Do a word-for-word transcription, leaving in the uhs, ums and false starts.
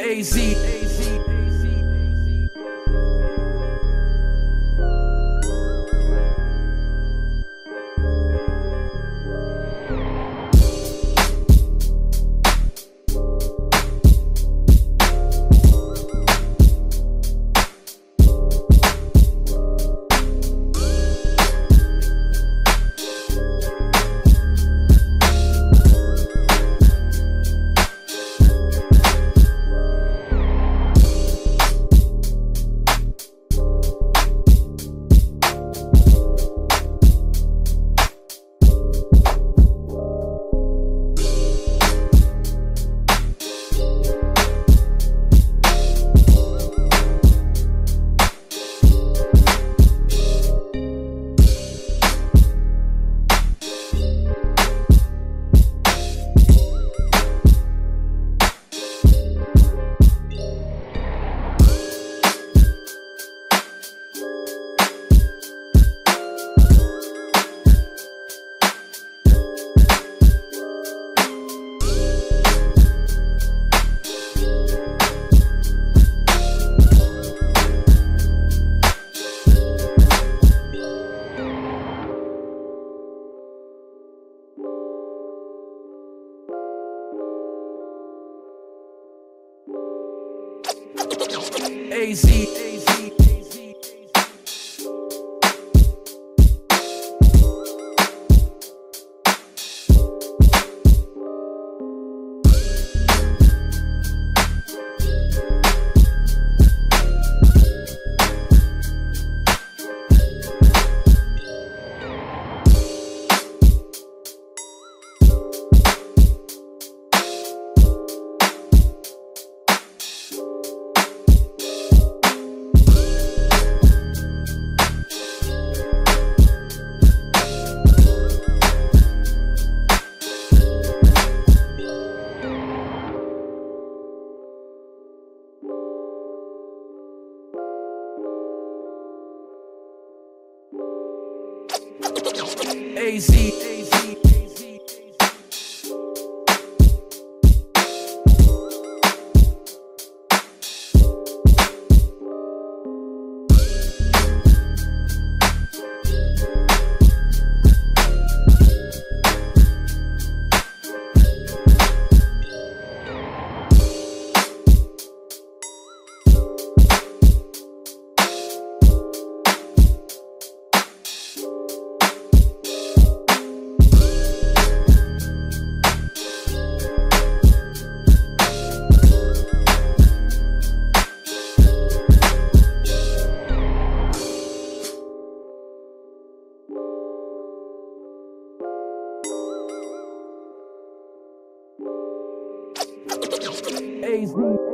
A Z, A Z. A Z, A Z. A Z, A Z. A Z.